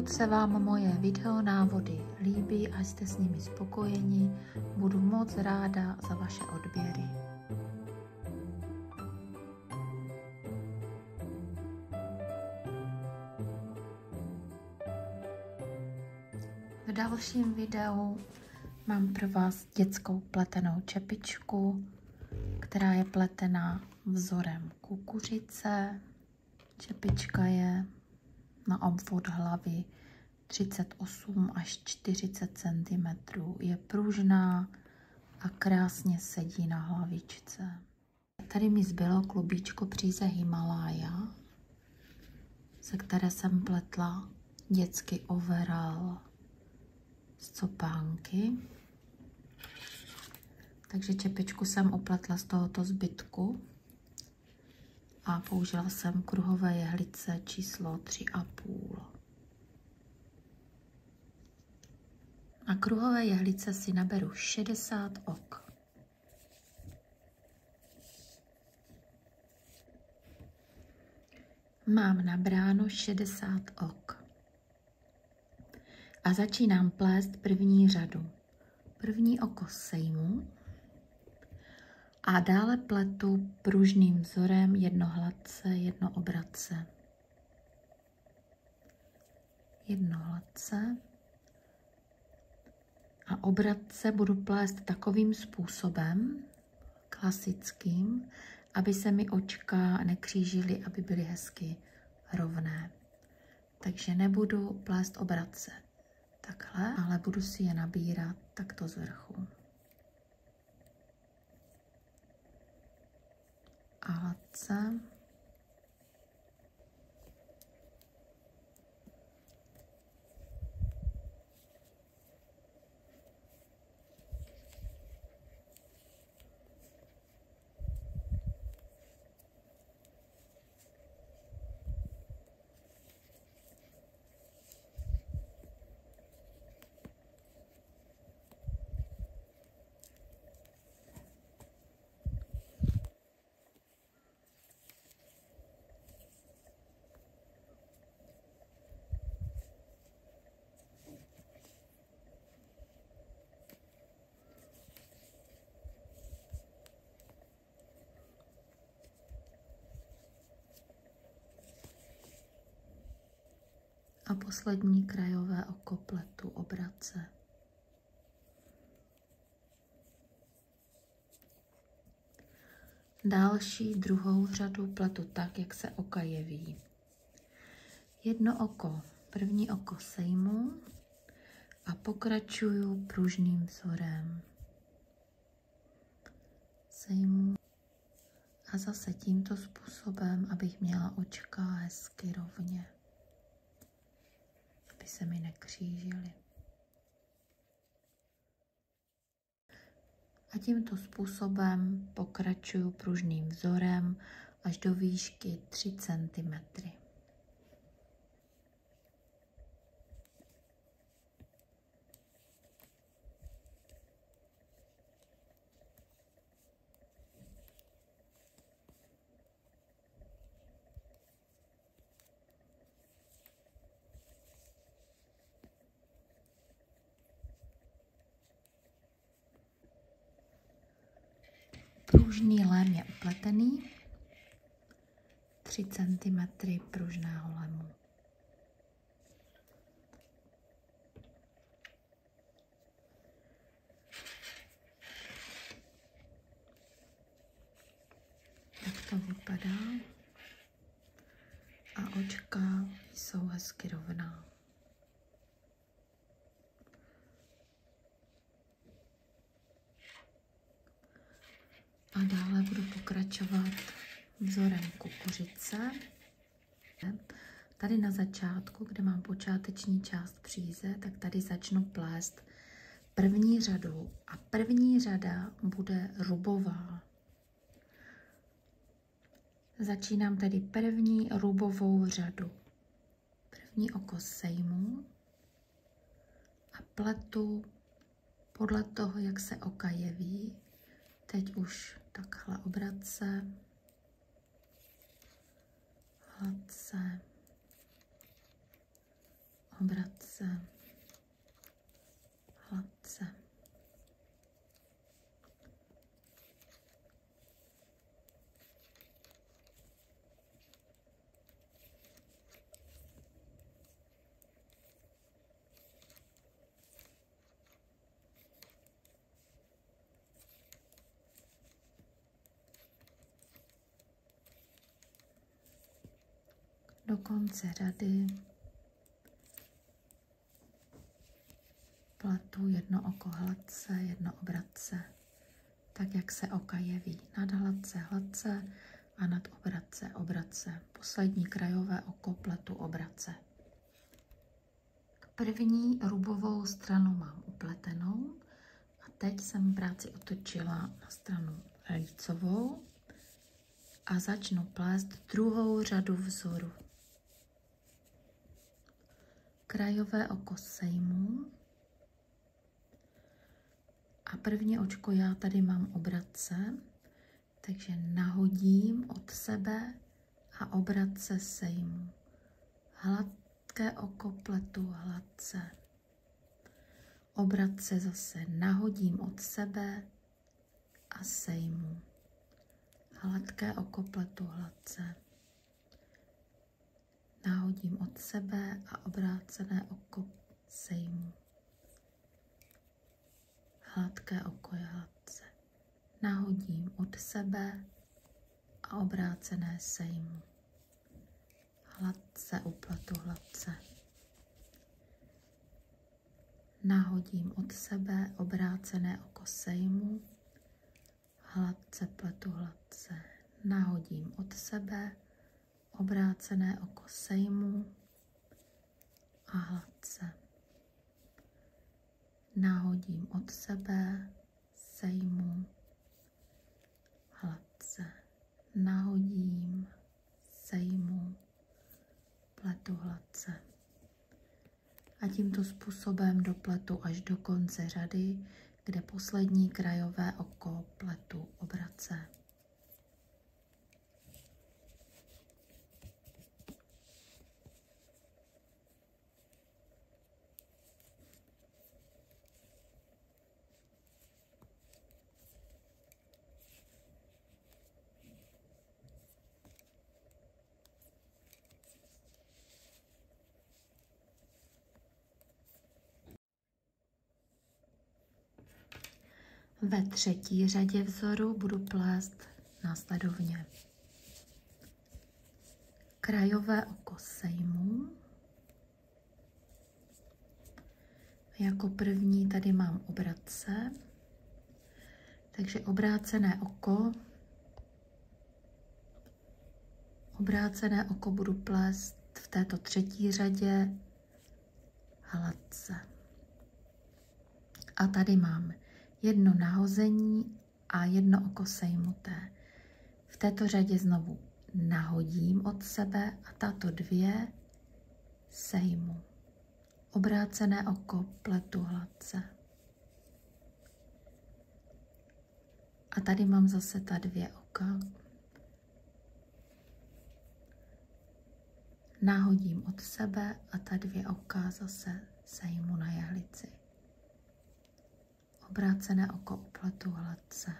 Pokud se vám moje videonávody líbí a jste s nimi spokojeni, budu moc ráda za vaše odběry. V dalším videu mám pro vás dětskou pletenou čepičku, která je pletená vzorem kukuřice. Čepička je na obvod hlavy 38 až 40 cm. Je pružná a krásně sedí na hlavičce. Tady mi zbylo klubíčko příze Himalája, ze které jsem pletla dětský overall z copánky. Takže čepičku jsem upletla z tohoto zbytku a použila jsem kruhové jehlice číslo 3,5. Na kruhové jehlice si naberu 60 ok. Mám nabráno 60 ok. A začínám plést první řadu. První oko sejmu a dále pletu pružným vzorem, jedno hladce, jedno obratce. Jedno hladce a obratce budu plést takovým způsobem, klasickým, aby se mi očka nekřížily, aby byly hezky rovné. Takže nebudu plést obratce takhle, ale budu si je nabírat takto z vrchu. A hladce. A poslední krajové oko pletu obratce. Další druhou řadu pletu tak, jak se oka jeví. Jedno oko, první oko sejmu a pokračuju pružným vzorem. Sejmu a zase tímto způsobem, abych měla očka hezky rovně, aby se mi nekřížily. A tímto způsobem pokračuju pružným vzorem až do výšky 3 cm. Pružný lém je upletený, 3 cm pružného lému. Tak to vypadá a očka jsou hezky rovná. A dále budu pokračovat vzorem kukuřice. Tady na začátku, kde mám počáteční část příze, tak tady začnu plést první řadu. A první řada bude rubová. Začínám tedy první rubovou řadu. První oko sejmu a pletu podle toho, jak se oka jeví. Teď už takhle obratce, hladce, obratce, hladce. Do konce řady pletu jedno oko hladce, jedno obratce, tak jak se oka jeví. Nad hladce hladce a nad obratce obratce. Poslední krajové oko pletu obratce. První rubovou stranu mám upletenou a teď jsem práci otočila na stranu lícovou a začnu plést druhou řadu vzoru. Krajové oko sejmu a první očko já tady mám obratce, takže nahodím od sebe a obratce sejmu. Hladké oko pletu hladce. Obratce zase nahodím od sebe a sejmu. Hladké oko pletu hladce. Nahodím od sebe a obrácené oko sejmu. Hladké oko je hladce. Nahodím od sebe a obrácené sejmu. Hladce upletu hladce. Nahodím od sebe, obrácené oko sejmu. Hladce pletu hladce. Nahodím od sebe, obrácené oko sejmu a hladce. Nahodím od sebe, sejmu, hladce. Nahodím, sejmu, pletu hladce. A tímto způsobem dopletu až do konce řady, kde poslední krajové oko pletu obratce. Ve třetí řadě vzoru budu plést následovně. Krajové oko sejmu. Jako první tady mám obratce. Takže obrácené oko budu plést v této třetí řadě hladce. A tady mám jedno nahození a jedno oko sejmuté. V této řadě znovu nahodím od sebe a tato dvě sejmu. Obrácené oko pletu hladce. A tady mám zase ta dvě oka. Nahodím od sebe a ta dvě oka zase sejmu na jehlici. Obrácené oko upletu hladce.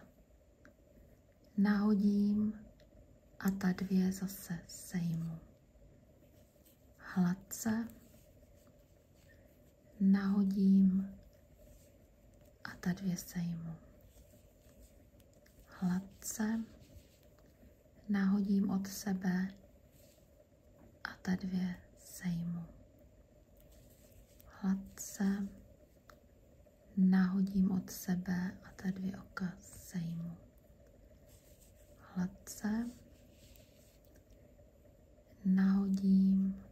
Nahodím a ta dvě zase sejmu. Hladce. Nahodím a ta dvě sejmu. Hladce. Nahodím od sebe a ta dvě sejmu. Hladce. Nahodím od sebe a ta dvě oka sejmu. Hladce. Nahodím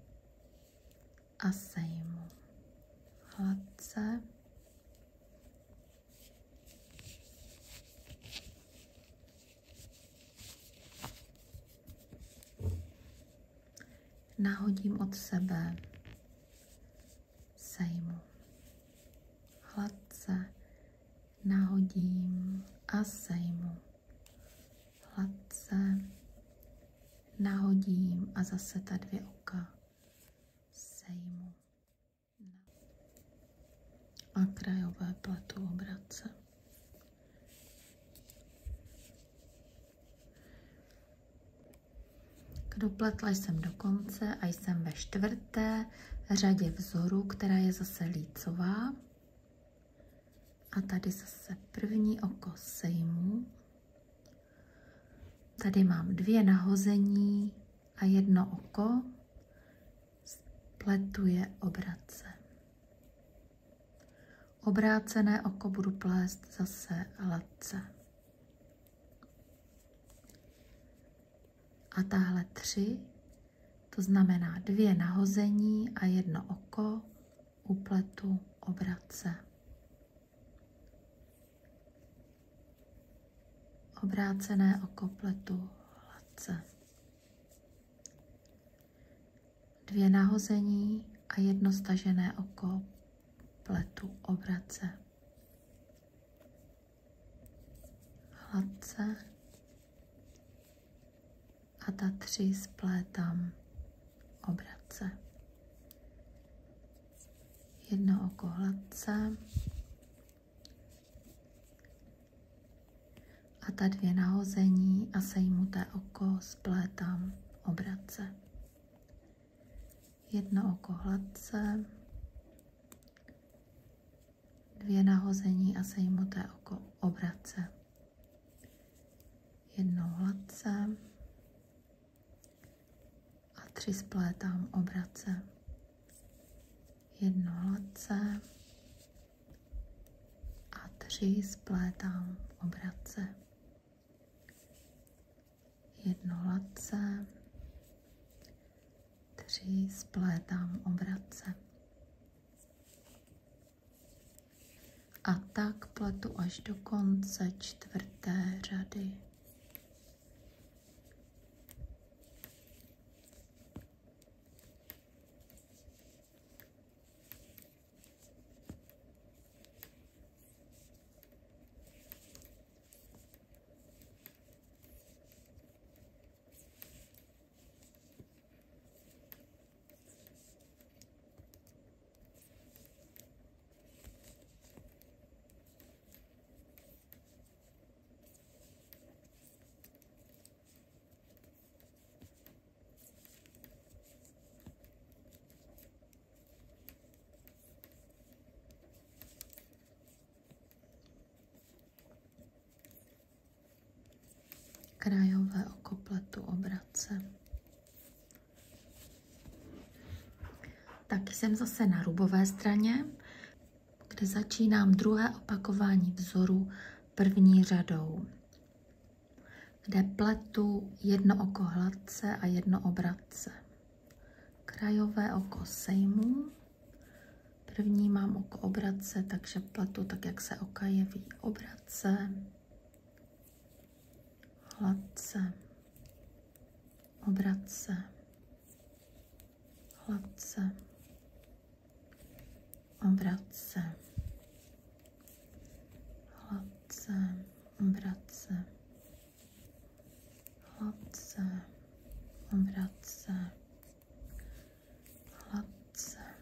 a sejmu. Hladce. Nahodím od sebe. Sejmu. Hladce. Nahodím a sejmu. Hladce. Nahodím a zase ta dvě oka sejmu. a krajové pletou Hradce. Dopletla jsem do konce a jsem ve čtvrté řadě vzoru, která je zase lícová. A tady zase první oko sejmu. Tady mám dvě nahození a jedno oko. Pletu je obratce. Obrácené oko budu plést zase hladce. A tahle tři, to znamená dvě nahození a jedno oko, upletu obratce. Obrácené oko pletu hladce. Dvě nahození a jedno stažené oko pletu obratce. Hladce. A ta tři splétám obratce. Jedno oko hladce. A ta dvě nahození a sejmuté oko splétám obratce. Jedno oko hladce. Dvě nahození a sejmuté oko obratce. Jedno hladce. Tři splétám obratce. Jedno hladce a tři splétám obratce. Jedno hladce, tři splétám obratce. A tak pletu až do konce čtvrté řady. Krajové oko pletu obratce. Tak jsem zase na rubové straně, kde začínám druhé opakování vzoru první řadou, kde pletu jedno oko hladce a jedno obratce. Krajové oko sejmu. První mám oko obratce, takže pletu tak, jak se oka jeví obratce. Hladce, obratce, hladce, obratce, hladce, obratce, hladce, obratce, hladce, hladce.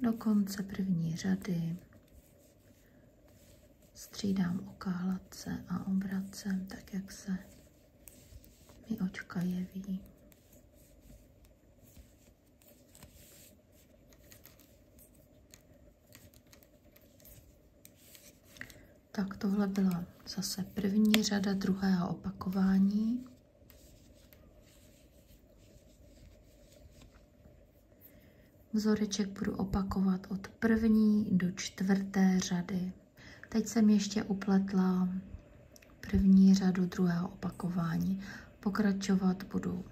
Do konce první řady střídám oka hladce a obratce, tak jak se mi očka jeví. Tak tohle byla zase první řada druhého opakování. Vzoreček budu opakovat od první do čtvrté řady. Teď jsem ještě upletla první řadu druhého opakování. Pokračovat budu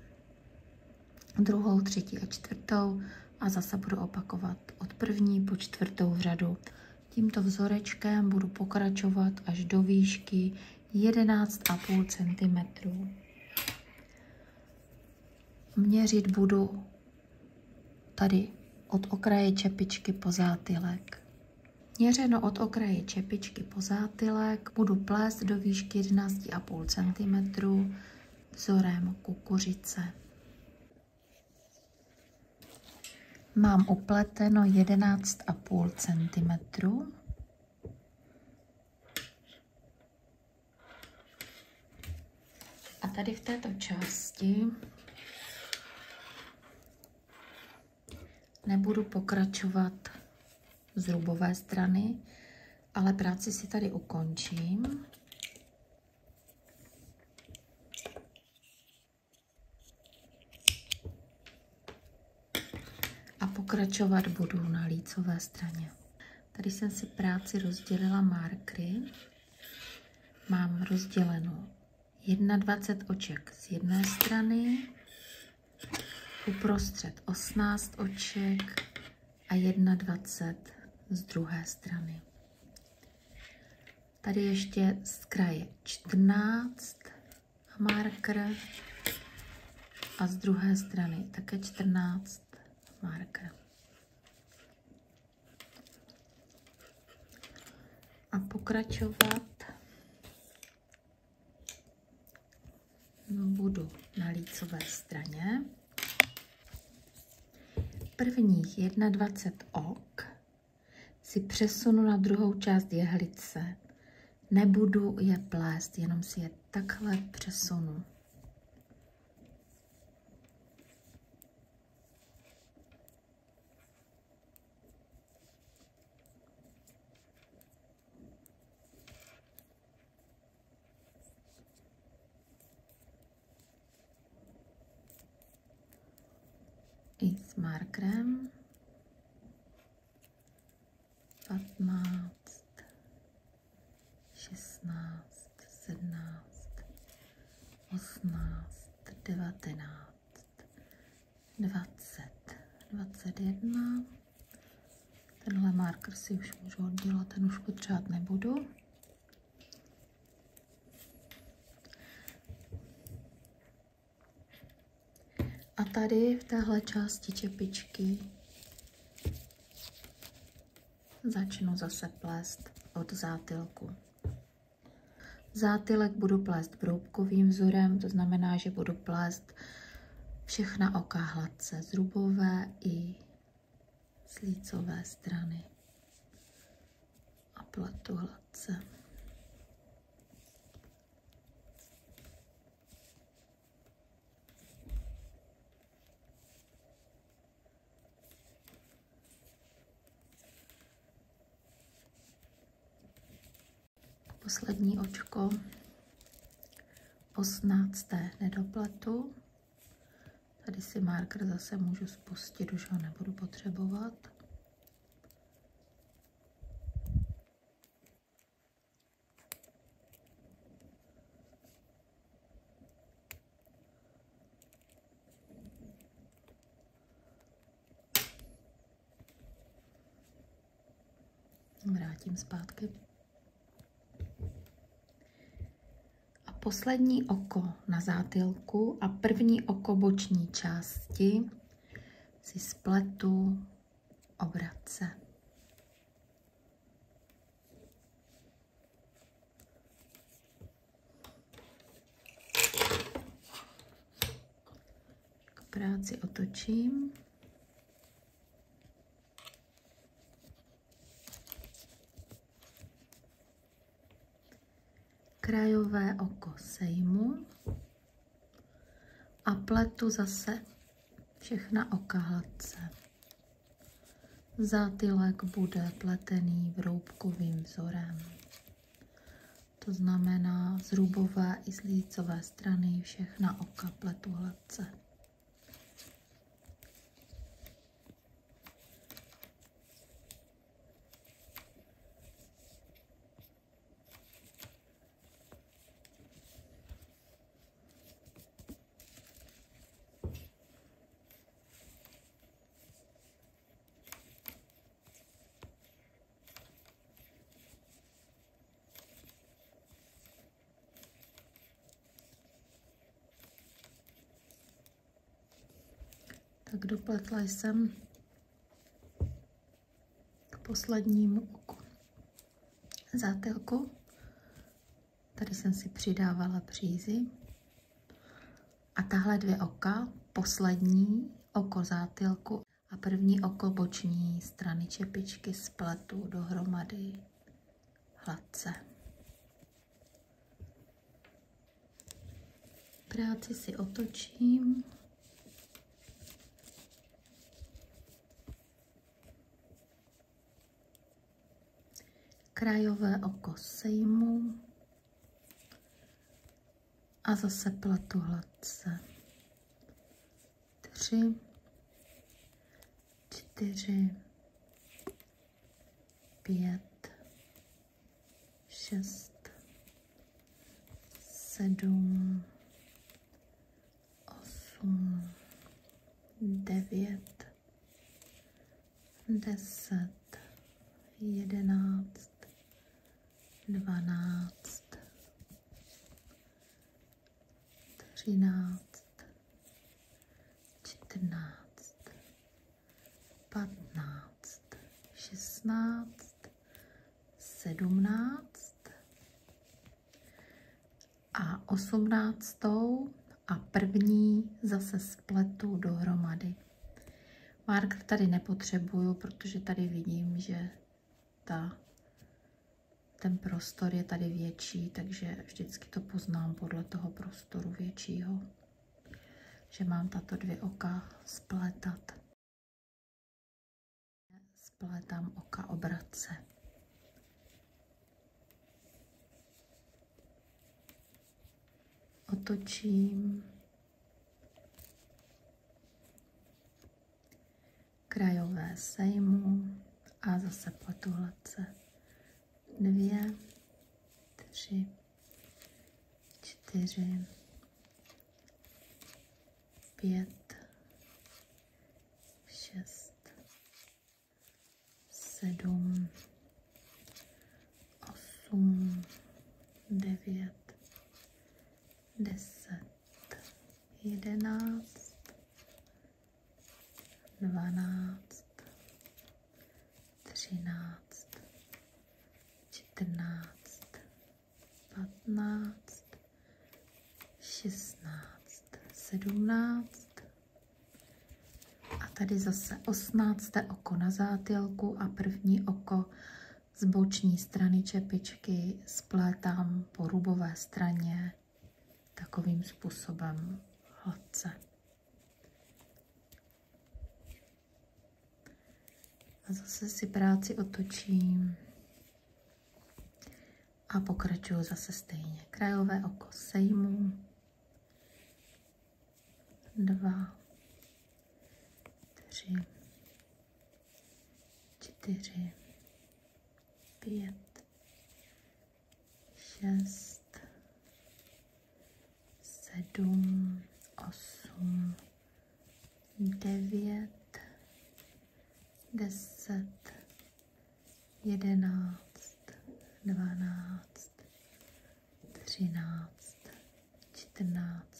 druhou, třetí a čtvrtou a zase budu opakovat od první po čtvrtou řadu. Tímto vzorečkem budu pokračovat až do výšky 11,5 cm. Měřit budu tady od okraje čepičky po zátylek. Měřeno od okraje čepičky po zátylek budu plést do výšky 11,5 cm vzorem kukuřice. Mám upleteno 11,5 cm. A tady v této části nebudu pokračovat z rubové strany, ale práci si tady ukončím. A pokračovat budu na lícové straně. Tady jsem si práci rozdělila markery. Mám rozdělenou 21 oček z jedné strany, uprostřed 18 oček a 21 z druhé strany. Tady ještě z kraje 14 marker a z druhé strany také 14 marker. A pokračovat budu na lícové straně. Prvních 21 ok si přesunu na druhou část jehlice. Nebudu je plést, jenom si je takhle přesunu. I s markerem 15, 16, 17, 18, 19, 20, 21. Tenhle marker si už můžu oddělat, ten už potřebovat nebudu. A tady v téhle části čepičky začnu zase plést od zátylku. Zátylek budu plést broubkovým vzorem, to znamená, že budu plést všechna oka hladce z rubové i z lícové strany. A pletu hladce. Poslední očko 18. nedopletu. Tady si marker zase můžu spustit, už ho nebudu potřebovat. Vrátím zpátky. Poslední oko na zátylku a první oko boční části si spletu obratce. K práci otočím. Krajové oko sejmu a pletu zase všechna oka hladce. Zátylek bude pletený vroubkovým vzorem. To znamená z rubové i z lícové strany všechna oka pletu hladce. Tak dopletla jsem k poslednímu oku zátelku. Tady jsem si přidávala přízy. A tahle dvě oka, poslední oko zátilku a první oko boční strany čepičky, spletu dohromady hladce. Práci si otočím. Krajové oko sejmu a zase pletu hladce. 3, 4, 5, 6, 7, 8, 9, 10, 11, 12, 13, 14, 15, 16, 17 a 18. A první zase spletu dohromady. Marker tady nepotřebuju, protože tady vidím, že ten prostor je tady větší, takže vždycky to poznám podle toho prostoru většího, že mám tato dvě oka splétat. Splétám oka obratce. Otočím. Krajové sejmu a zase pletu hladce. 2, 3, 4, 5, 6, 7, 8, 9, 10, 11, 12, 13, 14, 15, 16, 17 a tady zase 18. oko na zátilku a první oko z boční strany čepičky splétám po rubové straně takovým způsobem hladce. A zase si práci otočím a pokračuju zase stejně. Krajové oko sejmu, 2, 3, 4, 5, 6, 7, 8, 9, 10, 11, 12, 13, 14,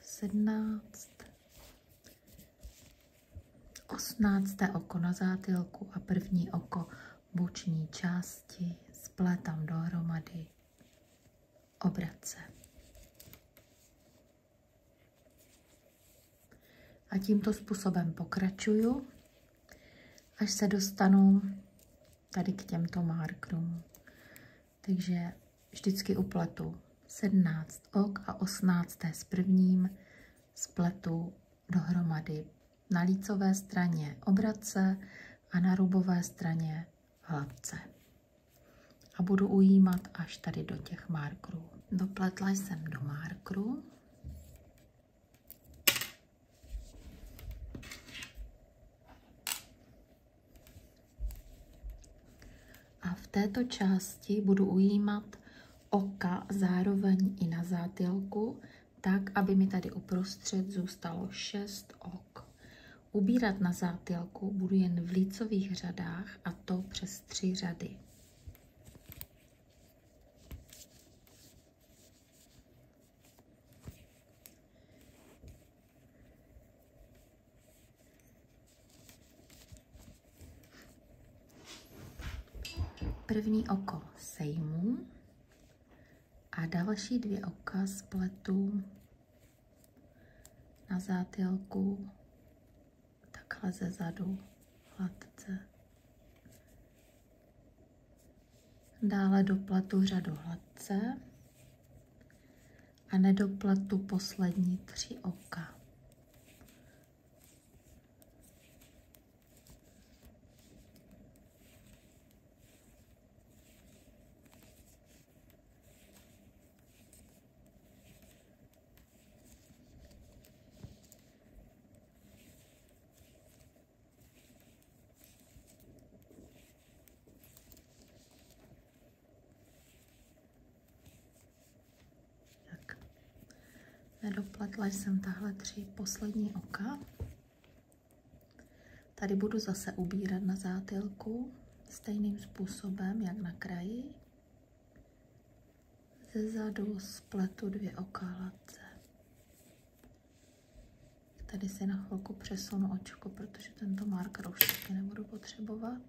17, 18. oko na zátilku a první oko boční části splétám dohromady obratce. A tímto způsobem pokračuju, až se dostanu tady k těmto markerům. Takže vždycky upletu 17 ok a 18 s prvním spletu dohromady na lícové straně obratce a na rubové straně hladce. A budu ujímat až tady do těch markerů. Dopletla jsem do markerů. A v této části budu ujímat oka zároveň i na zátilku, tak, aby mi tady uprostřed zůstalo 6 ok. Ubírat na zátilku budu jen v lícových řadách, a to přes 3 řady. první oko sejmu a další dvě oka spletu na zátylku, takhle ze zadu hladce. Dále dopletu řadu hladce a nedopletu poslední tři oka. Nedopletla jsem tahle tři poslední oka. Tady budu zase ubírat na zátylku stejným způsobem, jak na kraji. Zezadu spletu dvě oka hladce. Tady si na chvilku přesunu očko, protože tento marker už taky nebudu potřebovat.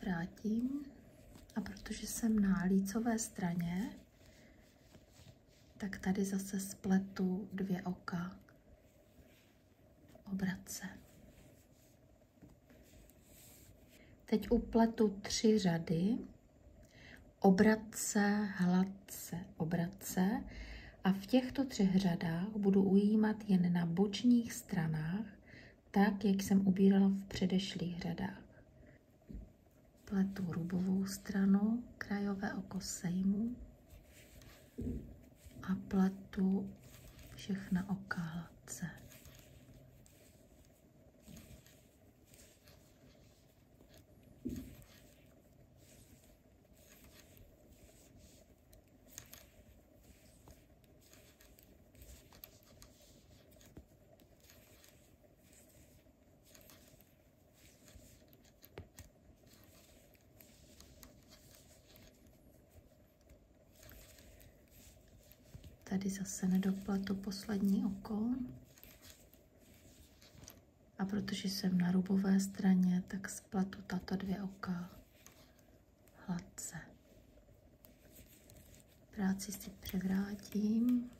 Vrátím. A protože jsem na lícové straně, tak tady zase spletu dvě oka v obratce. Teď upletu tři řady, obratce, hladce, obratce a v těchto třech řadách budu ujímat jen na bočních stranách, tak, jak jsem ubírala v předešlých řadách. Pletu rubovou stranu, krajové oko sejmu a pletu všechna oka hladce. Tady zase nedopletu poslední oko a protože jsem na rubové straně, tak spletu tato dvě oka hladce. Práci si převrátím.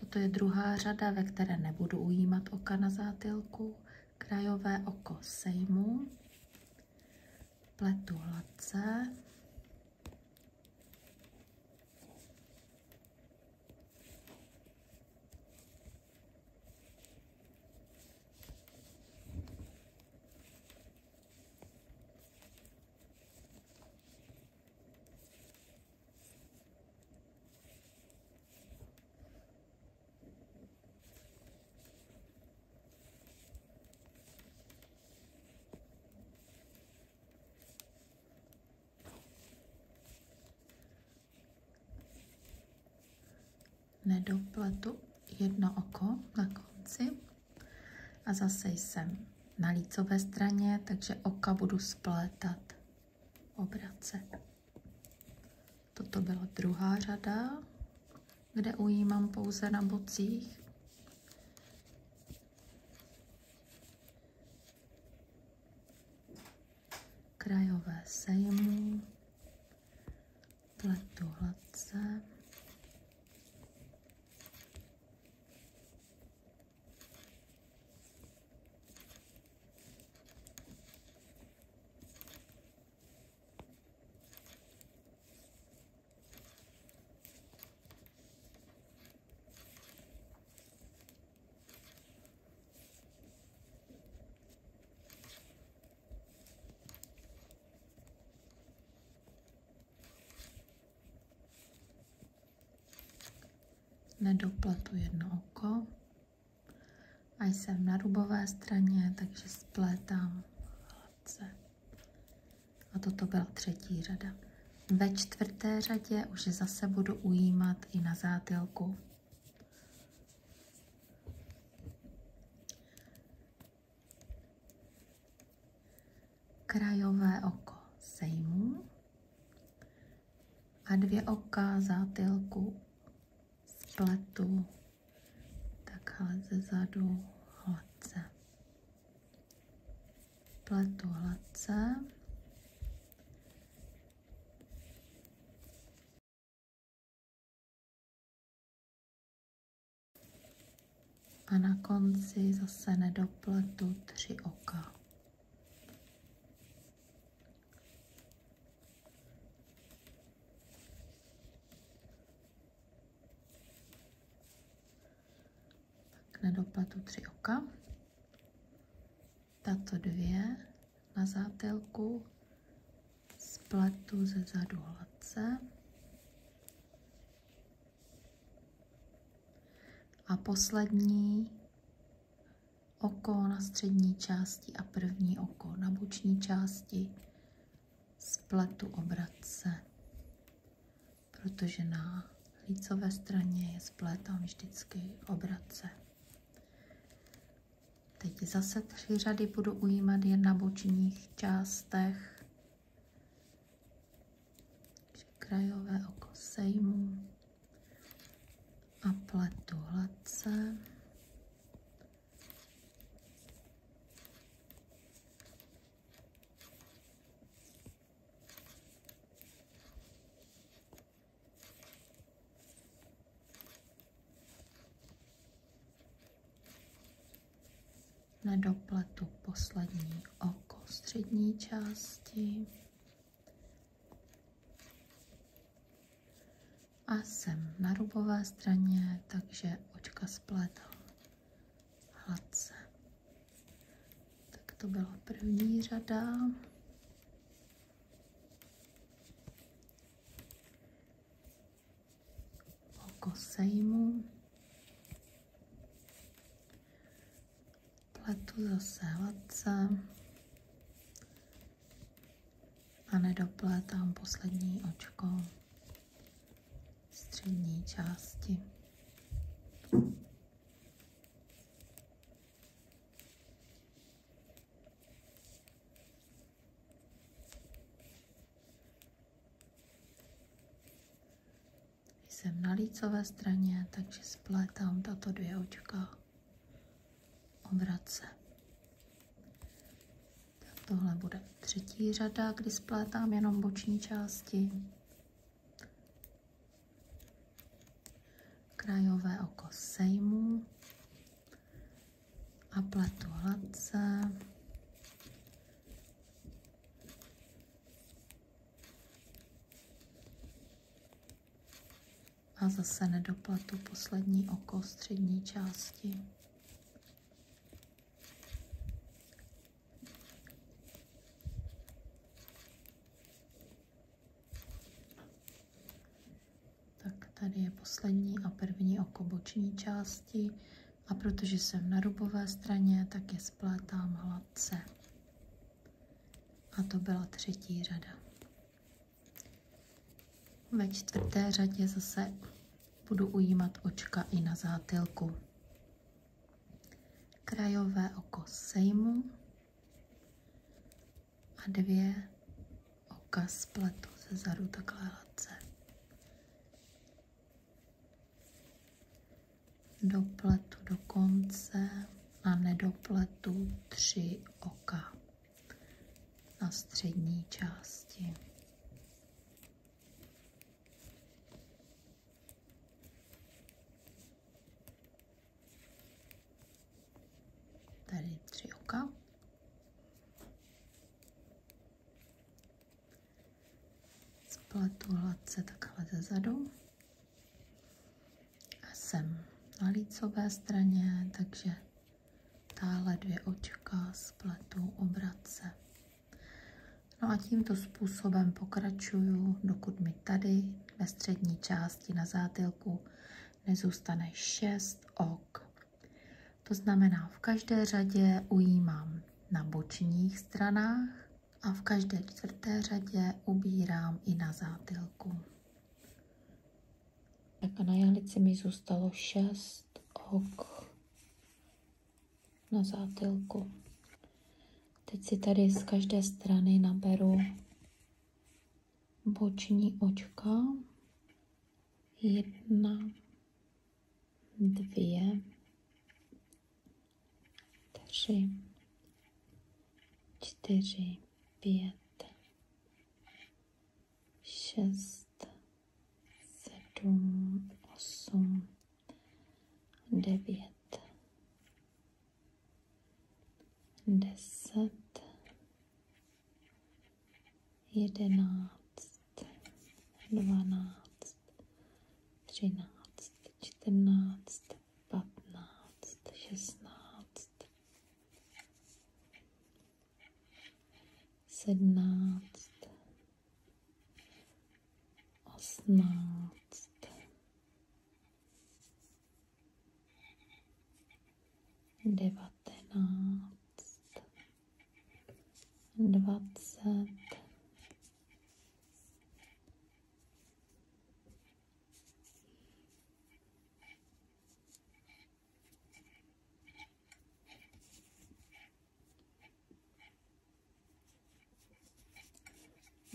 Toto je druhá řada, ve které nebudu ujímat oka na zátylku, krajové oko sejmu, pletu hladce . Nedopletu jedno oko na konci a zase jsem na lícové straně, takže oka budu splétat v obratce. Toto byla druhá řada, kde ujímám pouze na bocích. Krajové sejmu, pletu hladce. Nedopletu jedno oko a jsem na rubové straně, takže splétám hladce. A toto byla třetí řada. Ve čtvrté řadě už zase budu ujímat i na zátylku. Krajové oko sejmu a a dvě oka, zátylku, spletu, takhle ze zadu, hladce. Pletu hladce. A na konci zase nedopletu, tři oka. Tak nedopletu, tři oka. Tato dvě na zátylku, spletu ze zadu hladce. A poslední oko na střední části a první oko na boční části, spletu, obratce, protože na lícové straně je splet a vždycky obratce. Teď zase tři řady budu ujímat jen na bočních částech. Krajové oko sejmu a pletu hladce. Nedopletu poslední oko střední části. A jsem na rubové straně, takže očka spletu hladce. Tak to byla první řada. Oko sejmu. Pletu zase hladce. A nedoplétám poslední očko střední části. Jsem na lícové straně, takže splétám tato dvě očka, obratce. Tak tohle bude třetí řada, kdy splétám jenom boční části. Krajové oko sejmu a pletu hladce. A zase nedopletu poslední oko střední části. Tady je poslední a první oko boční části a protože jsem na rubové straně, tak je splétám hladce. A to byla třetí řada. Ve čtvrté řadě zase budu ujímat očka i na zátylku. Krajové oko sejmu a dvě oka spletu ze zadu takhle hladce. Dopletu do konce a nedopletu, tři oka na střední části. Tady tři oka. Spletu hladce takhle ze zadu. A sem na lícové straně, takže táhle dvě očka spletu, obratce. No a tímto způsobem pokračuju, dokud mi tady ve střední části na zátylku nezůstane 6 ok. To znamená, v každé řadě ujímám na bočních stranách a v každé čtvrté řadě ubírám i na zátylku. Tak a na jehlici mi zůstalo 6 ok na zátylku. Teď si tady z každé strany naberu boční očka, 19, 20,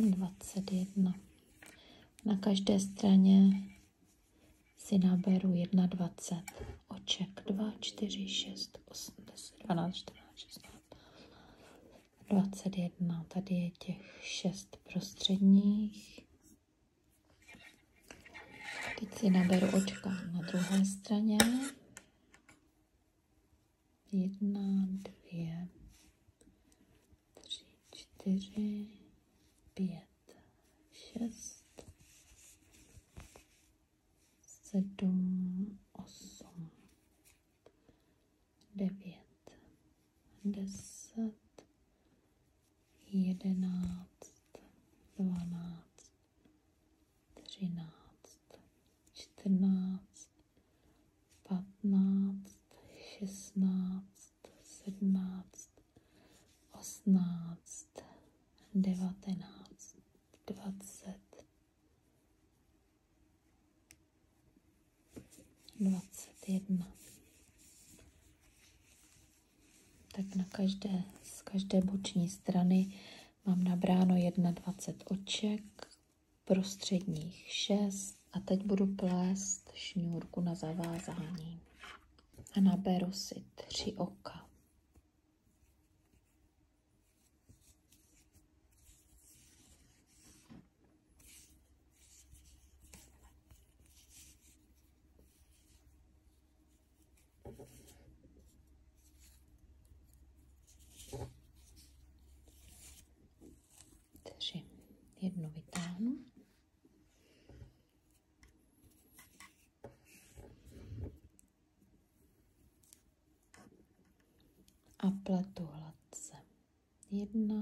21. Na každé straně si naberu 21 oček. 2, 4, 6, 8, 10, 12, 14, 16, 21. Tady je těch 6 prostředních. Teď si naberu očka na druhé straně. 1, 2, 3, 4, 5. 6, 7, 8, 9, 10, 11, 12, 13, 14, 15, 16, 17, 18, 19, 20, 21. Tak na každé, z každé boční strany mám nabráno 21 oček, prostředních 6 a teď budu plést šňůrku na zavázání. A naberu si 3 oka. 3. Jednu vytáhnu. A pletu hladce. 1,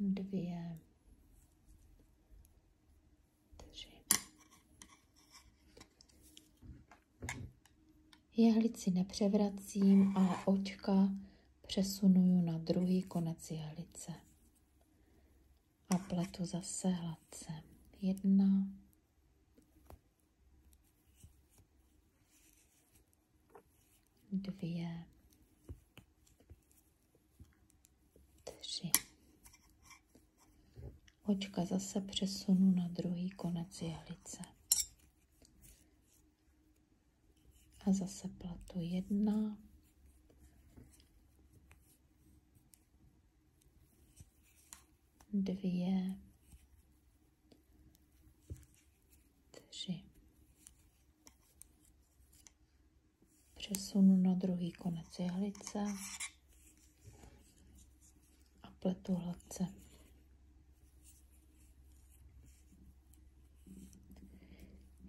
2, 3. Jehlici nepřevracím, ale očka přesunuju na druhý konec jehlice. A pletu zase hladce. 1, 2, 3. Očka zase přesunu na druhý konec jehlice. A zase pletu 1, 2, 3. Přesunu na druhý konec jehlice a pletu hladce.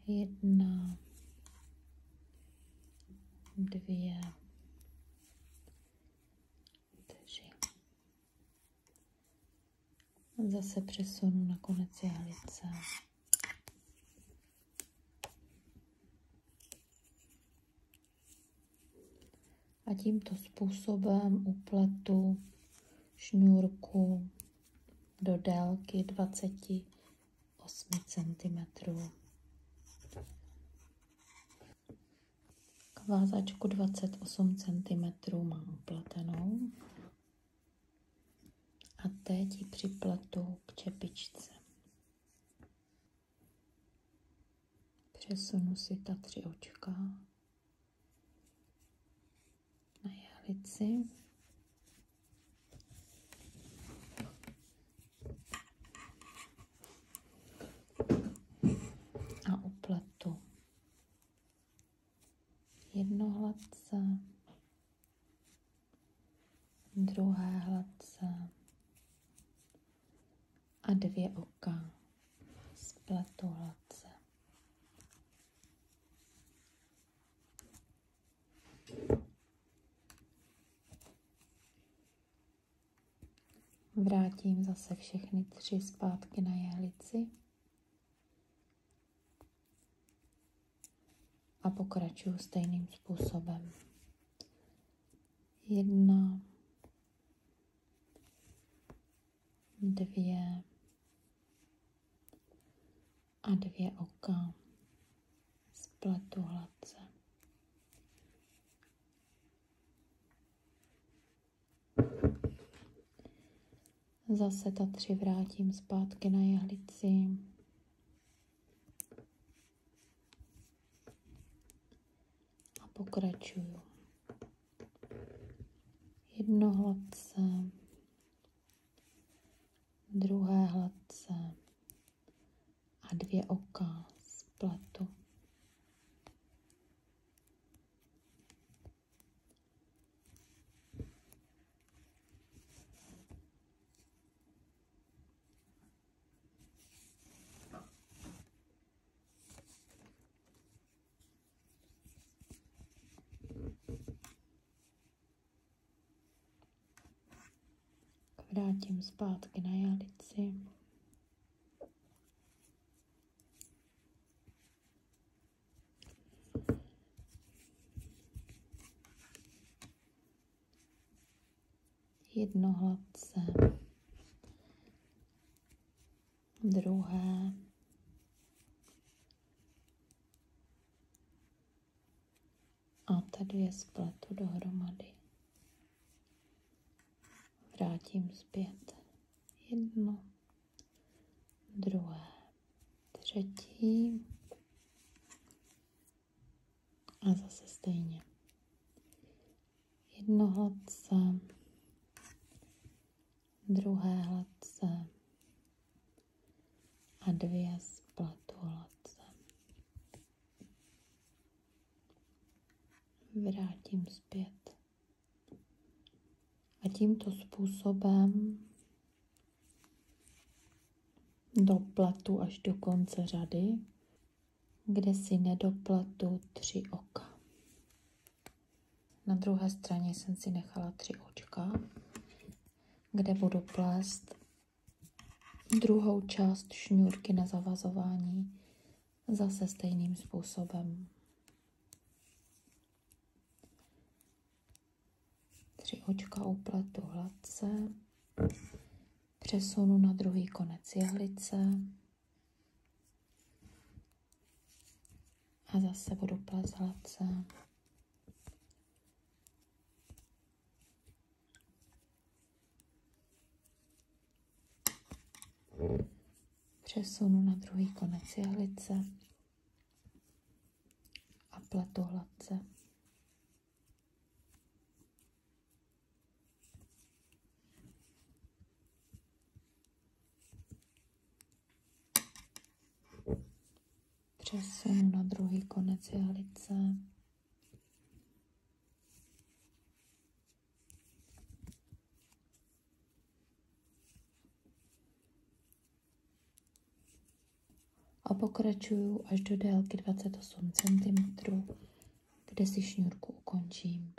Jedna, dvě, tři. Zase přesunu na konec jehlice. A tímto způsobem upletu šňůrku do délky 28 cm. Vázačku 28 cm mám upletenou. A teď ji připletu k čepičce. Přesunu si ta 3 očka na jehlici. Jedno hladce, druhé hladce a 2 oka spletu hladce. Vrátím zase všechny 3 zpátky na jehlici. A pokračuju stejným způsobem. 1, 2 a 2 oka spletu hladce. Zase ta 3 vrátím zpátky na jehlici. Pokračuju. Jedno hladce, druhé hladce a 2 oka spletu. Vrátím zpátky na jehlici. Jedno hladce, druhé a tady je spletu dohromady. Vrátím zpět. 1, druhé, třetí a zase stejně. Jedno hladce, druhé hladce a 2 spletu hladce. Vrátím zpět. A tímto způsobem dopletu až do konce řady, kde si nedopletu 3 oka. Na druhé straně jsem si nechala 3 očka, kde budu plést druhou část šňůrky na zavazování zase stejným způsobem. 3 očka upletu hladce, přesunu na druhý konec jehlice a zase budu plést hladce. Přesunu na druhý konec jehlice a pletu hladce. Přesunu na druhý konec jehlice a pokračuju až do délky 28 cm, kde si šňůrku ukončím.